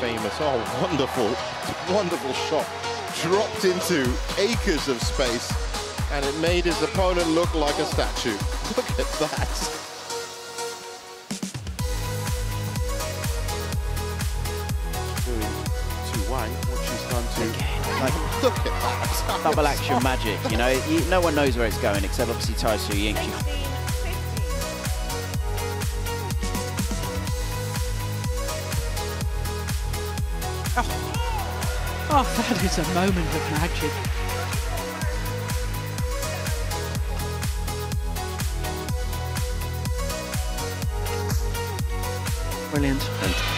famous. Oh, wonderful, wonderful shot. Dropped into acres of space, and it made his opponent look like a statue. Look at that. What she's done to, like, look at that. Double action magic, you know. No one knows where it's going except obviously Taiso Yinky. Oh. Oh, that is a moment of magic. Brilliant.